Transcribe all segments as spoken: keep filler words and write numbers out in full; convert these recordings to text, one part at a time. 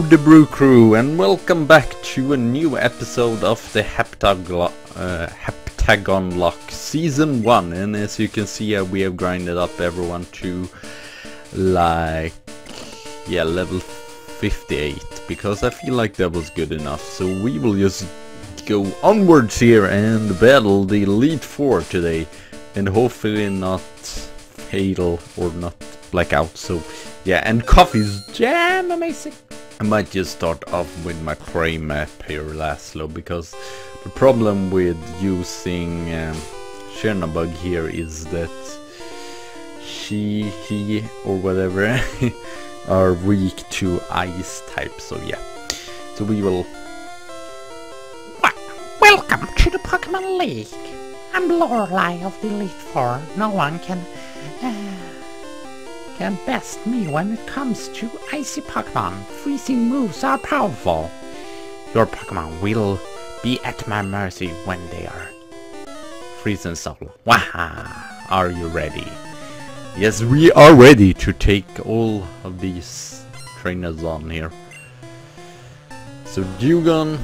Hello the Brew Crew and welcome back to a new episode of the Heptagon, uh, Heptagon Lock Season one, and as you can see uh, we have grinded up everyone to like yeah level fifty-eight because I feel like that was good enough, so we will just go onwards here and battle the Elite four today and hopefully not fatal or not blackout. So yeah, and coffee's jam amazing. I might just start off with my prey map here, Laszlo, because the problem with using um, Chernabog here is that she, he, or whatever are weak to ice type. So yeah, so we will... Welcome to the Pokemon League. I'm Lorelei of the Elite four. No one can... Uh... can best me when it comes to icy Pokemon. Freezing moves are powerful. Your Pokemon will be at my mercy when they are freezing solid. Waha! Are you ready? Yes, we are ready to take all of these trainers on here. So Dewgun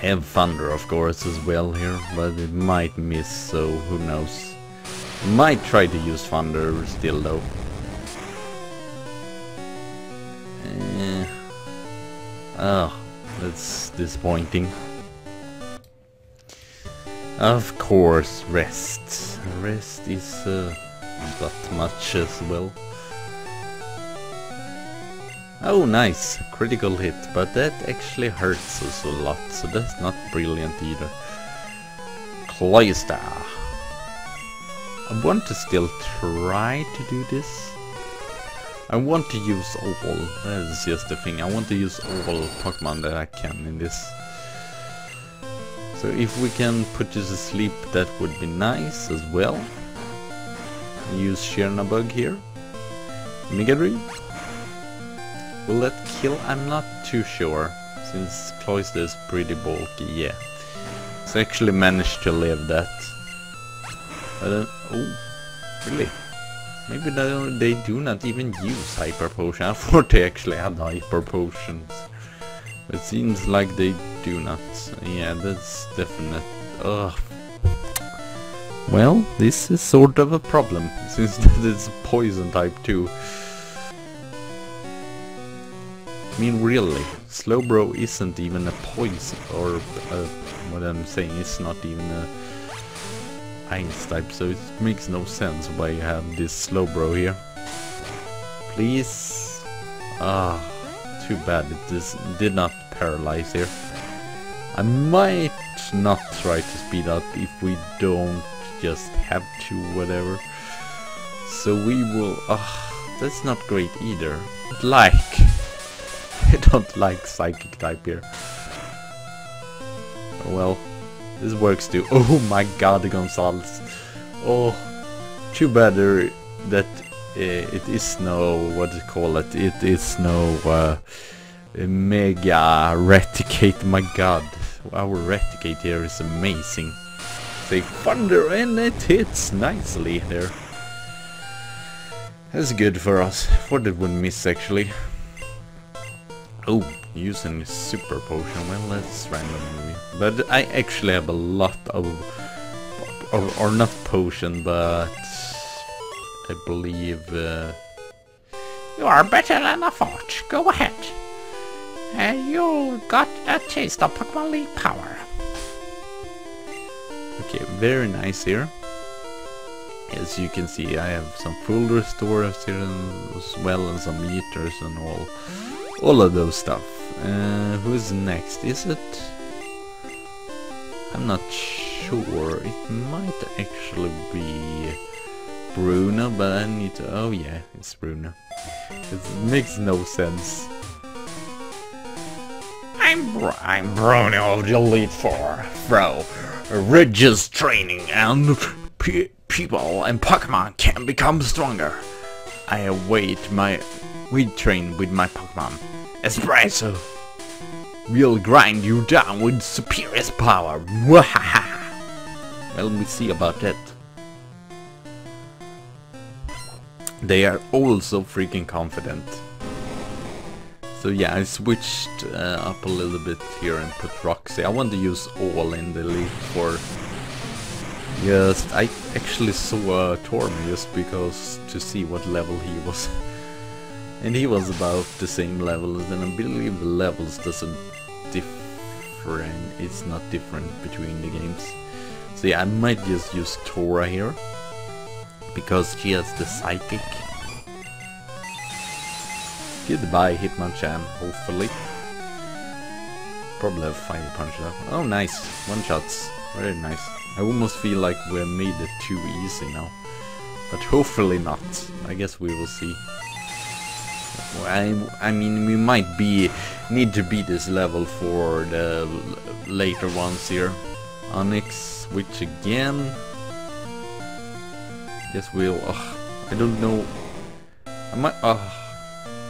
have Thunder of course as well here, but it might miss, so who knows. Might try to use Thunder still though. Uh, oh, that's disappointing. Of course, rest. Rest is uh, not much as well. Oh, nice. Critical hit, but that actually hurts us a lot, so that's not brilliant either. Cloyster. I want to still try to do this. I want to use all, that is just the thing, I want to use all Pokemon that I can in this. So if we can put you to sleep, that would be nice as well. Use Chernabog here. Migadry? Will that kill? I'm not too sure, since Cloyster is pretty bulky, yeah. So I actually managed to live that. I don't... oh, really? Maybe they do not even use Hyper Potion. I thought they actually had Hyper Potions. It seems like they do not. Yeah, that's definite. Ugh. Well, this is sort of a problem, since it's poison type too. I mean, really, Slowbro isn't even a poison, or a, what I'm saying, it's not even a ice type, so it makes no sense why you have this Slowbro here. Please. Ah, too bad it this did not paralyze here. I might not try to speed up if we don't just have to, whatever. So we will. Ah, that's not great either. Like, I don't like psychic type here. Well. This works too. Oh my god, Gonzalez. Oh, too bad that uh, it is no, what do you call it, it is no uh, mega Reticate. My god, our Reticate here is amazing. They Thunder and it hits nicely there. That's good for us. Thought it would miss actually. Oh, using a super potion. Well, that's random maybe. But I actually have a lot of, or, or not potion, but I believe uh, you are better than I thought. Go ahead. Uh, you got a taste of Pokemon League power. Okay, very nice here. As you can see, I have some full restorers here as well, and some meters and all. All of those stuff. Uh, who's next? Is it? I'm not sure. It might actually be Bruno, but I need to... oh yeah, it's Bruno. It makes no sense. I'm Br I'm Bruno of the Elite four. Bro, rigorous training and pe people and Pokemon can become stronger. I await my... we train with my Pokemon. Espresso! We'll grind you down with superior power! Well, we see about that. They are all so freaking confident. So yeah, I switched uh, up a little bit here and put Roxy. I want to use all in the league for... Yes, I actually saw uh, Tormius because to see what level he was. And he was about the same level, and I believe the levels doesn't different. It's not different between the games. So yeah, I might just use Tora here, because she has the Psychic. Goodbye Hitman-chan, hopefully. Probably have Fire Punch though. Oh nice, one-shots, very nice. I almost feel like we made it too easy now, but hopefully not. I guess we will see. I, I mean, we might be need to beat this level for the later ones here. Onyx switch again. Guess we'll. Oh, I don't know. I might. Oh,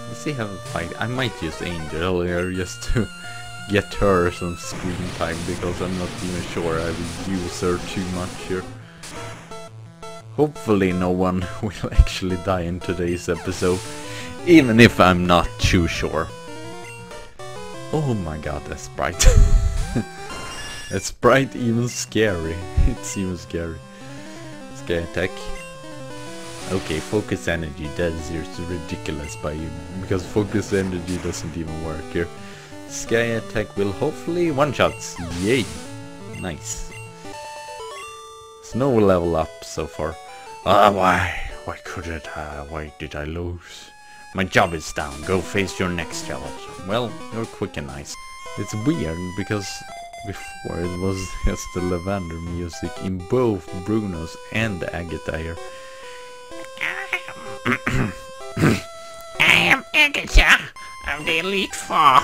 let's see how I fight. I might use Angel here just to get her some screen time, because I'm not even sure I will use her too much here. Hopefully no one will actually die in today's episode, even if I'm not too sure. Oh my god, that sprite. That sprite even scary. It's even scary. Scare attack. Okay, focus energy, that is it's ridiculous by you, because focus energy doesn't even work here. Sky attack will hopefully one-shots. Yay! Nice. There's no level up so far. Ah, uh, why? Why couldn't I? Why did I lose? My job is down. Go face your next challenge. Well, you're quick and nice. It's weird because before it was just the lavender music in both Bruno's and Agatha here. I am Agatha of the Elite Four.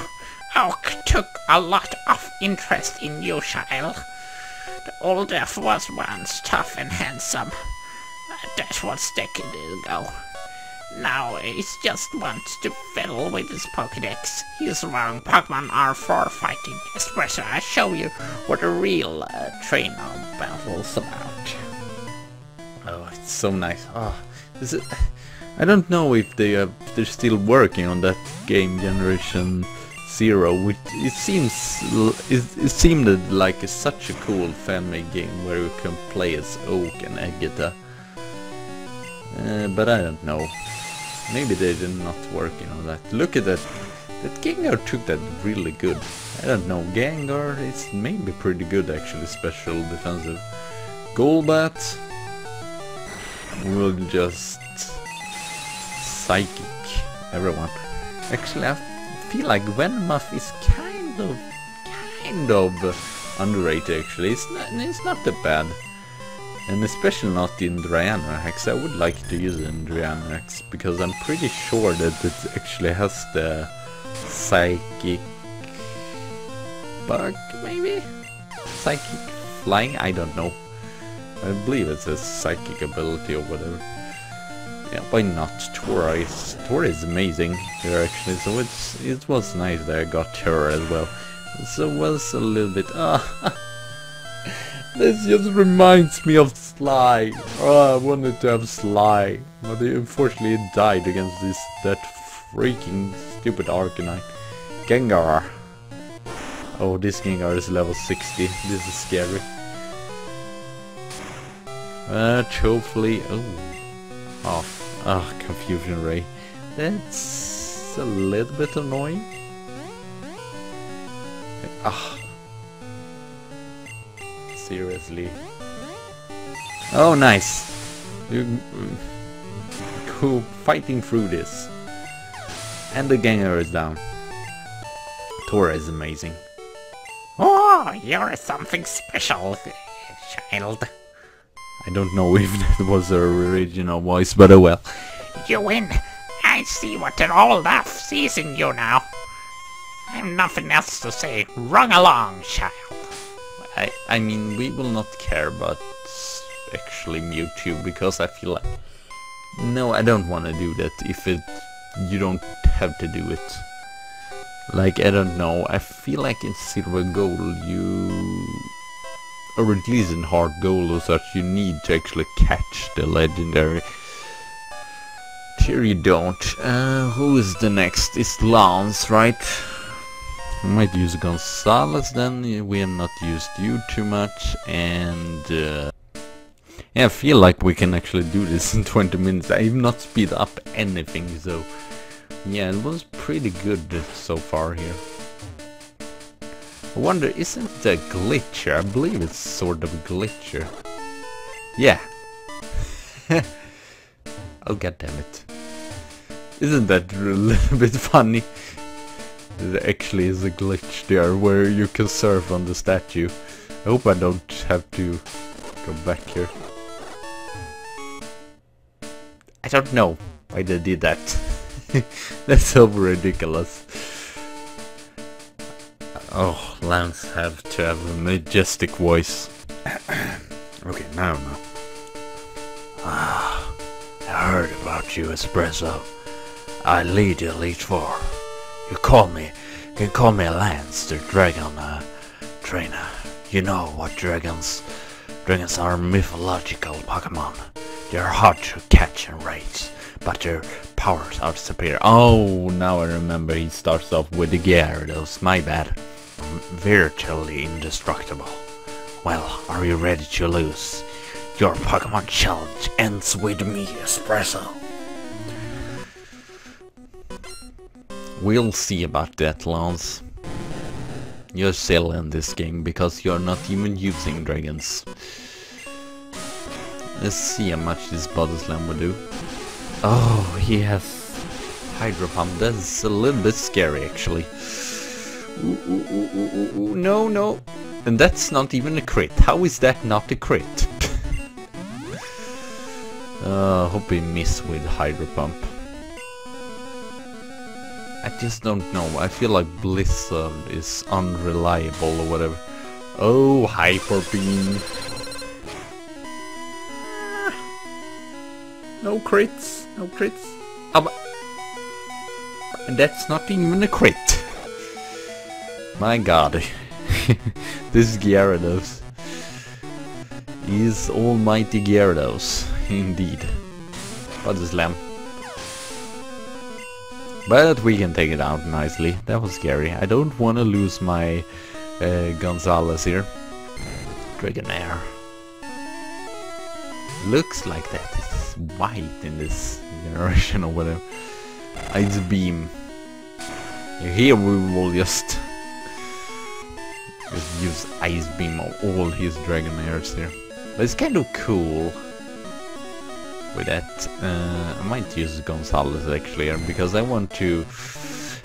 Oak took a lot of interest in you, child. The old elf was once tough and handsome. That was decades ago. Now he just wants to fiddle with his Pokedex. He's wrong. Pokemon are for fighting. Espresso, I show you what a real uh, trainer battle's about. Oh, it's so nice. Oh, this is. I don't know if they uh, they're still working on that game generation. Zero, which it seems it, it seemed like a, such a cool family game where you can play as Oak and Agatha, uh, but I don't know. Maybe they did not work on you know, that. Look at that! That Gengar took that really good. I don't know. Gengar is maybe pretty good actually. Special defensive. Golbat will just psychic everyone. Actually, I've I feel like Venomoth is kind of, kind of underrated actually. It's not, it's not that bad. And especially not in Drianorax. I would like to use it in Drianorax because I'm pretty sure that it actually has the psychic bug, maybe? Psychic flying? I don't know. I believe it's a psychic ability or whatever. Yeah, why not? Tora is, Tora is amazing here actually, so it's it was nice that I got her as well. So was a little bit... Ah, this just reminds me of Sly. Oh, I wanted to have Sly, but he unfortunately died against this that freaking stupid Arcanine. Gengar. Oh, this Gengar is level sixty. This is scary. But hopefully... Oh. Oh, oh, confusion ray. That's a little bit annoying. Ah, oh. Seriously. Oh, nice. You go fighting through this, and the Gengar is down. Tora is amazing. Oh, you're something special, child. I don't know if that was her original voice, but oh well. You win! I see what an old elf sees in you now. I've nothing else to say. Run along, child. I I mean, we will not care about actually Mewtwo, because I feel like... No, I don't want to do that if it... You don't have to do it. Like, I don't know. I feel like in Silver Gold you... or at least in hard goal or such, you need to actually catch the legendary Sure you don't. Uh, who is the next? It's Lance, right? We might use Gonzalez then. We have not used you too much. And uh, yeah, I feel like we can actually do this in twenty minutes. I've not speed up anything, so yeah, it was pretty good so far here. I wonder, isn't it a glitcher? I believe it's sort of a glitcher. Yeah. Oh, god damn it. Isn't that a little bit funny? There actually is a glitch there where you can surf on the statue. I hope I don't have to go back here. I don't know why they did that. That's so ridiculous. Oh, Lance have to have a majestic voice. Okay, now no. Ah, I heard about you, Espresso. I lead the Elite Four. You call me, you can call me Lance, the Dragon uh, Trainer. You know what dragons, dragons are mythological Pokemon. They're hard to catch and raise, but their powers are superior. Oh, now I remember, he starts off with the Gyarados, my bad. I'm virtually indestructible. Well, are you ready to lose? Your Pokemon challenge ends with me, Espresso. We'll see about that, Lance. You're still in this game because you're not even using dragons. Let's see how much this Body Slam will do. Oh, he has Hydro Pump. That's a little bit scary, actually. Ooh, ooh, ooh, ooh, ooh, no, no. And that's not even a crit. How is that not a crit? Uh, hope we miss with Hydro Pump. I just don't know. I feel like Blizzard is unreliable or whatever. Oh, Hyper Beam. No crits. No crits. Um, and that's not even a crit. My god. This Gyarados is almighty Gyarados. Indeed. Body Slam. But we can take it out nicely. That was scary. I don't want to lose my uh, Gonzalez here. Dragonair. Looks like that. It's white in this generation or whatever. Ice Beam. Here we will just, just use Ice Beam on all his Dragonairs here. But it's kind of cool. With that, uh, I might use Gonzalez actually here because I want to,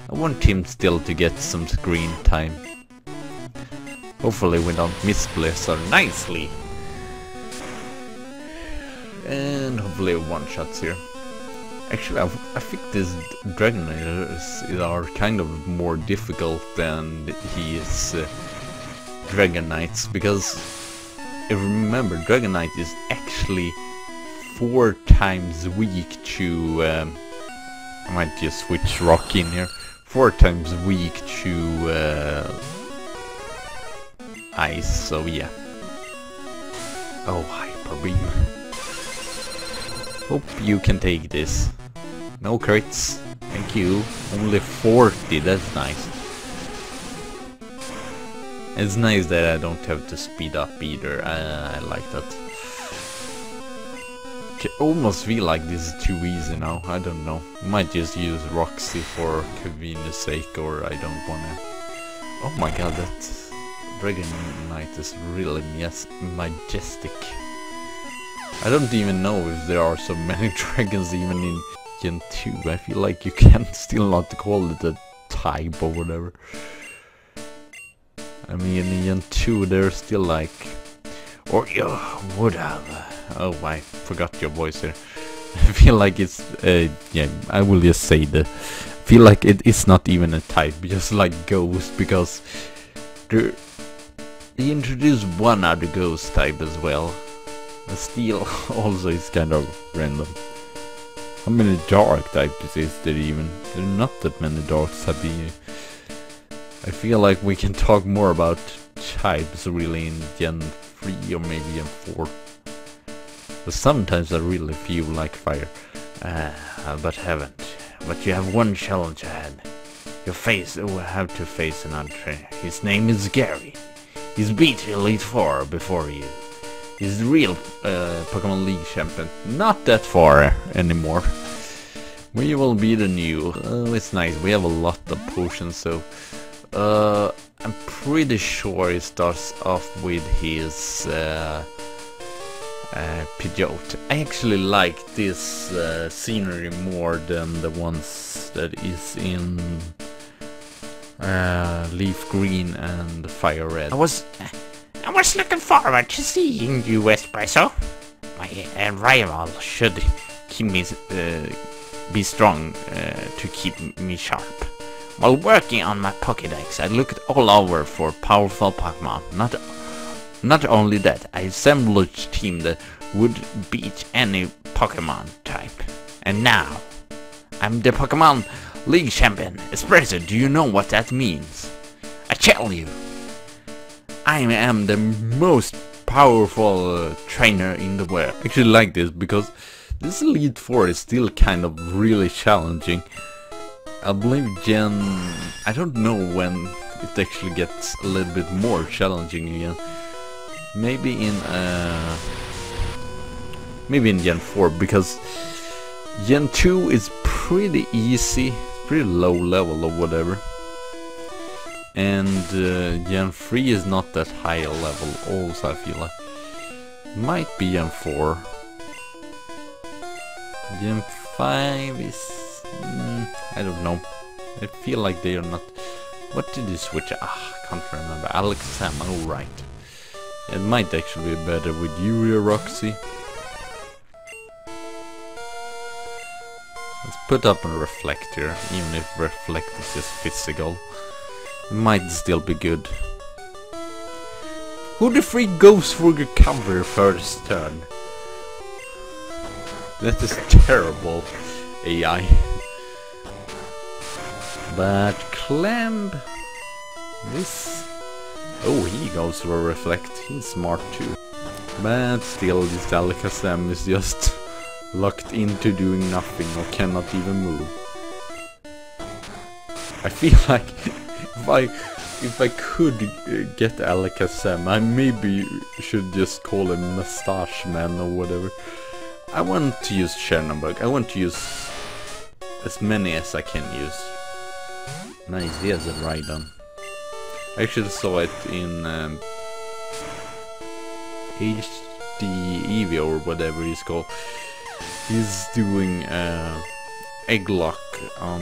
I want him still to get some screen time. Hopefully we don't miss Blizzard nicely, and hopefully one shots here. Actually, I, I think these Dragonairs are kind of more difficult than his uh, Dragonites, because if you remember, Dragonite is actually four times weak to, um, I might just switch rock in here, four times weak to uh, ice, so yeah. Oh, Hyper Beam. Hope you can take this. No crits, thank you. Only forty, that's nice. It's nice that I don't have to speed up either, uh, I like that. I almost feel like this is too easy now, I don't know. Might just use Roxy for convenience sake, or I don't wanna... Oh my god, that Dragonite is really majestic. I don't even know if there are so many dragons even in Gen two. I feel like you can still not call it a type or whatever. I mean, in Gen two they're still like... Or you would have. Oh, I forgot your voice here. I feel like it's... Uh, yeah, I will just say the... feel like it is not even a type, just like Ghost, because... They introduced one other Ghost type as well. Steel also is kind of random. How many Dark types is there even? There are not that many Dark types. I feel like we can talk more about types really in Gen three or maybe a four. But sometimes I really feel like fire. Uh, uh, but haven't. But you have one challenge ahead. Your face will have to face an entree. His name is Gary. He's beat Elite Four before you. He's the real uh, Pokemon League champion. Not that far anymore. We will be the new. Oh, it's nice. We have a lot of potions, so uh, I'm pretty sure it starts off with his uh, uh, Pidgeot. I actually like this uh, scenery more than the ones that is in Uh, leaf green and fire red. I was... Uh, I was looking forward to seeing you, Espresso. My uh, rival should keep me... Uh, be strong uh, to keep me sharp. While working on my Pokedex, I looked all over for powerful Pokemon. Not, not only that, I assembled a team that would beat any Pokemon type. And now, I'm the Pokemon League champion. Espresso, do you know what that means? I tell you, I am the most powerful uh, trainer in the world. I actually like this because this Elite Four is still kind of really challenging. I believe Gen... I don't know when it actually gets a little bit more challenging again. Maybe in... Uh, maybe in Gen four, because Gen two is pretty easy. Pretty low level or whatever, and uh, Gen three is not that high a level also, I feel like. Might be Gen four. Gen five is... Mm, I don't know. I feel like they are not... What did you switch? Ah, can't remember. Alakazam, alright. It might actually be better with you, Roxy. Let's put up a reflector, even if reflect is just physical. It might still be good. Who the freak goes for the cover first turn? That is terrible A I. But Clamp... This... Oh, he goes for a reflect. He's smart too. But still, this Alakazam is just locked into doing nothing or cannot even move. I feel like if I if I could get Alakazam, I maybe should just call him Mustache Man or whatever. I want to use Chernabog. I want to use as many as I can use. Nice, he has a Rhydon. I actually saw it in um, H D Eevee or whatever it's called. He's doing uh, egg lock on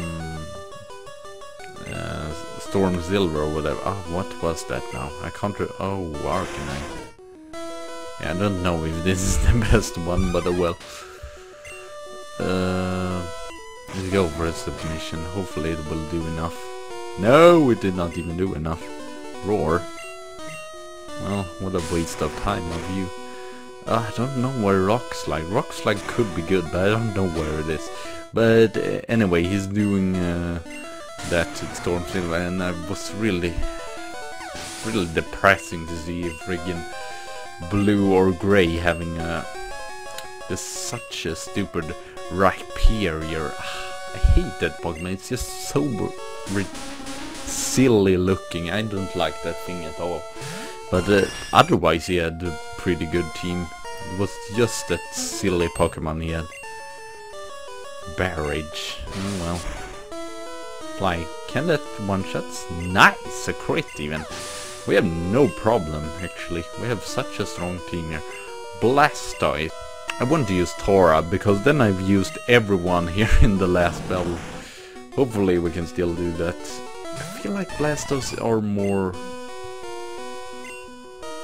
uh, Storm Silver or whatever. Oh, what was that now? I can't re Oh, Arcanine. Yeah, I don't know if this is the best one, but uh, well. Uh, let's go for a submission. Hopefully it will do enough. No, it did not even do enough. Roar. Well, what a waste of time of you. I don't know where Rockslide. Rockslide could be good, but I don't know where it is. But uh, anyway, he's doing uh, that Storm Silver, and I was really, really depressing to see a friggin' blue or gray having a uh, such a stupid Rhyperior. I hate that Pokemon. It's just so silly looking. I don't like that thing at all. But uh, otherwise, he had a pretty good team. It was just that silly Pokemon he had. Barrage. Oh well. Fly. Can that one-shots? Nice! A crit even. We have no problem, actually. We have such a strong team here. Blastoise. I want to use Tora, because then I've used everyone here in the last battle. Hopefully we can still do that. I feel like Blastoise are more...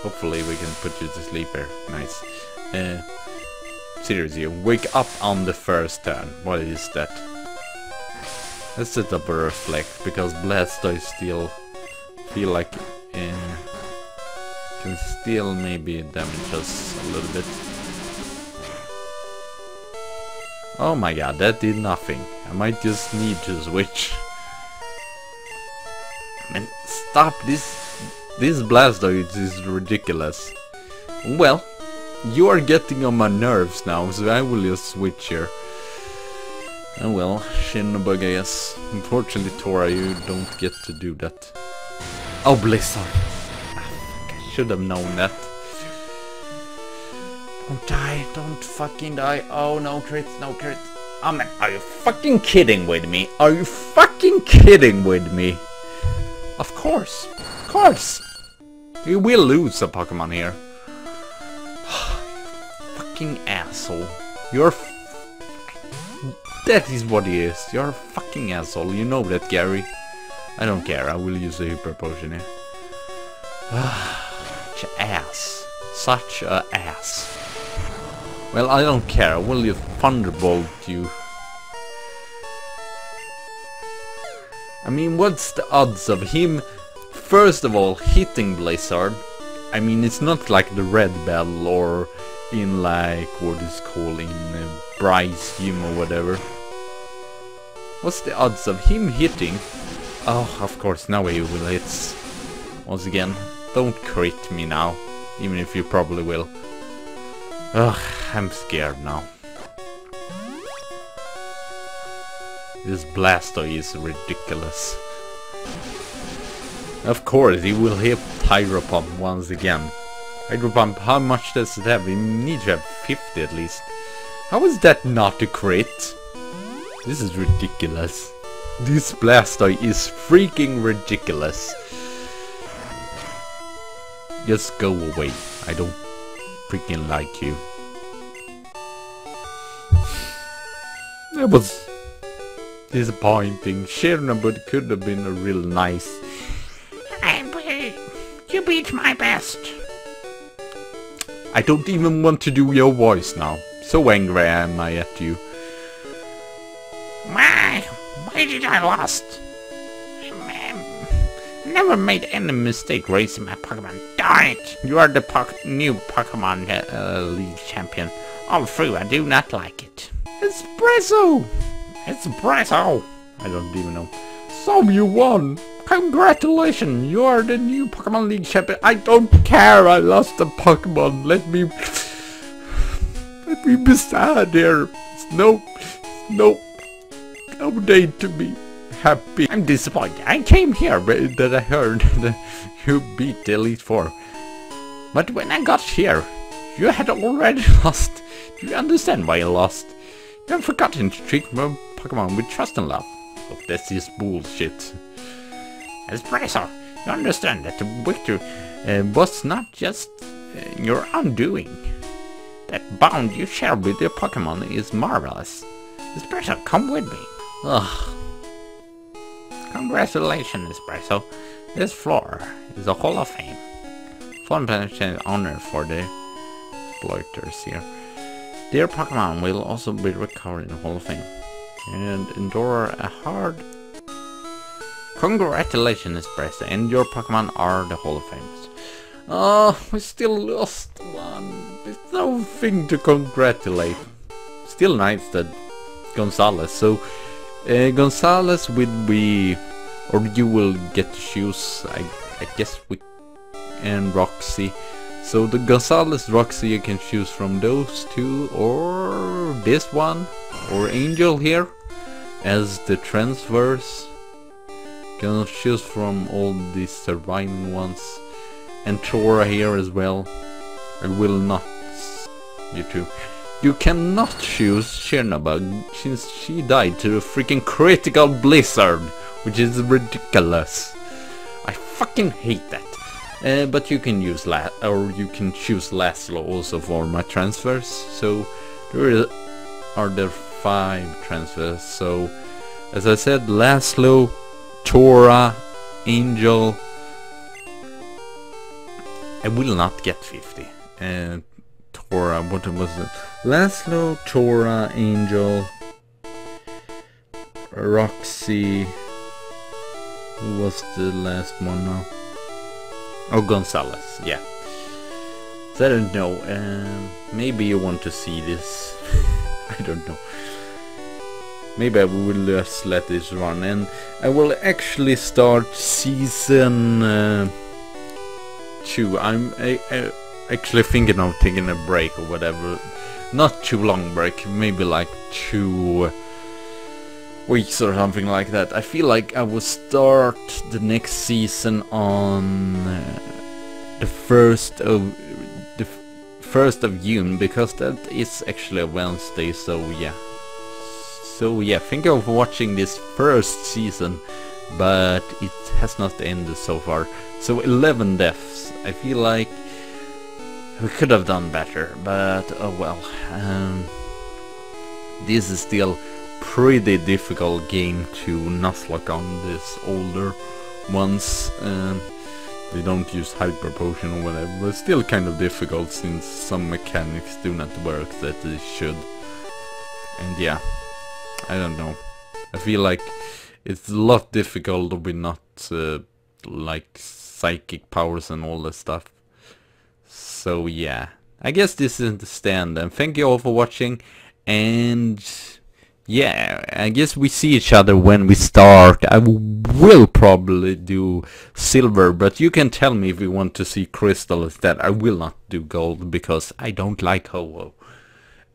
Hopefully we can put you to sleep here. Nice. Uh, seriously, wake up on the first turn. What is that? Let's set up a reflect, because Blastoise still feel like... Uh, can still maybe damage us a little bit. Oh my god, that did nothing. I might just need to switch. Man, stop this. This Blastoise is ridiculous. Well, you are getting on my nerves now, so I will just switch here. And well, Chernabog, I guess. Unfortunately, Tora, you don't get to do that. Oh, Blizzard! I should have known that. Don't die, don't fucking die. Oh, no crits, no crits. Oh man, are you fucking kidding with me? Are you fucking kidding with me? Of course, of course. You will lose a Pokemon here. Fucking asshole. You're f that is what he is. You're a fucking asshole. You know that, Gary. I don't care. I will use a Hyper Potion here. Such an ass. Such a ass. Well, I don't care. Will you Thunderbolt you? I mean, what's the odds of him, first of all, hitting Blizzard? I mean, it's not like the Red Bell or in like, what is called in uh, Bryce Gym or whatever. What's the odds of him hitting? Oh, of course, now he will hit. Once again, don't crit me now, even if you probably will. Ugh, I'm scared now. This Blastoise is ridiculous. Of course, he will hit Hydro Pump once again. Hydro Pump, how much does it have? We need to have fifty at least. How is that not a crit? This is ridiculous. This Blastoise is freaking ridiculous. Just go away. I don't freaking like you. That was disappointing. Chernabog could have been a real nice. I'm uh, you beat my best. I don't even want to do your voice now. So angry am I at you. Why? Why did I lost? Never made any mistake raising my Pokemon. Darn it! You are the po new Pokemon uh, League champion. All through, I do not like it. Espresso! Espresso! I don't even know. So you won! Congratulations! You are the new Pokemon League champion. I don't care! I lost the Pokemon. Let me... Let me be sad here. It's no... It's no... No day to be happy. I'm disappointed. I came here but that I heard that you beat the Elite Four. But when I got here, you had already lost. Do you understand why you lost? You have forgotten to treat my Pokemon with trust and love. But this is bullshit. Espresso, you understand that the victory uh, was not just uh, your undoing. That bond you share with your Pokemon is marvelous. Espresso, come with me. Ugh. Congratulations, Espresso. This floor is a Hall of Fame. Fun and honor for the exploiters here. Their Pokemon will also be recorded in the Hall of Fame and endure a hard... Congratulations, Espresso, and your Pokemon are the Hall of Famers. Oh, we still lost one. There's nothing to congratulate. Still nice that Gonzalez, so... Uh, Gonzalez will be, or you will get to choose, I, I guess, we, and Roxy. So the Gonzalez, Roxy, you can choose from those two, or this one, or Angel here, as the transfers. You can choose from all these surviving ones, and Tora here as well. I will not, you two. You cannot choose Chernabog since she died to a freaking critical blizzard, which is ridiculous. I fucking hate that. Uh, but you can use La or you can choose Laszlo also for my transfers. So there are there five transfers. So as I said, Laszlo, Tora, Angel. I will not get fifty. Uh, Tora, what was it? Laszlo, Tora, Angel, Roxy. Who was the last one now? Oh, Gonzalez, yeah. So I don't know. Um, maybe you want to see this. I don't know. Maybe I will just let this run. And I will actually start season uh, two. I'm... I, I, Actually thinking of taking a break or whatever, not too long break, maybe like two weeks or something like that. I feel like I will start the next season on uh, the first of the first of June, because that is actually a Wednesday. So yeah, so yeah, think of watching this first season, but it has not ended so far. So eleven deaths. I feel like we could have done better, but oh well. Um, this is still pretty difficult game to Nuzlocke on, this older ones. Um, they don't use Hyper Potion or whatever, but still kind of difficult since some mechanics do not work that they should. And yeah, I don't know. I feel like it's a lot difficult with not uh, like psychic powers and all that stuff. So yeah, I guess this is the stand, and thank you all for watching, and yeah, I guess we see each other when we start. I will probably do silver, but you can tell me if you want to see crystal instead. I will not do gold because I don't like Ho-Oh.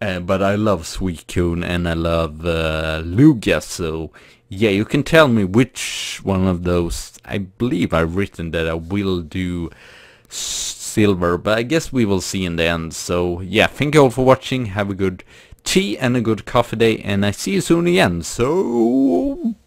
Uh, but I love Suicune and I love uh, Lugia, so yeah, you can tell me which one of those. I believe I've written that I will do silver, but I guess we will see in the end. So yeah, thank you all for watching, have a good tea and a good coffee day, and I see you soon again, so...